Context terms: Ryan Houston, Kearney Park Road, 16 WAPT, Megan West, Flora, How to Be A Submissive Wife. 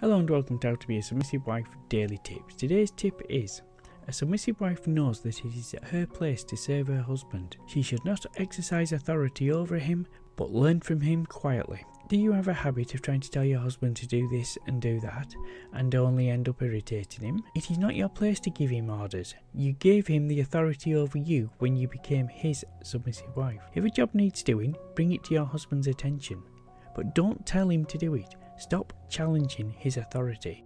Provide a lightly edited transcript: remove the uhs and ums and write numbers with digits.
Hello and welcome to How to Be A Submissive Wife Daily Tips. Today's tip is, a submissive wife knows that it is her place to serve her husband. She should not exercise authority over him, but learn from him quietly. Do you have a habit of trying to tell your husband to do this and do that, and only end up irritating him? It is not your place to give him orders. You gave him the authority over you when you became his submissive wife. If a job needs doing, bring it to your husband's attention, but don't tell him to do it. Stop challenging his authority.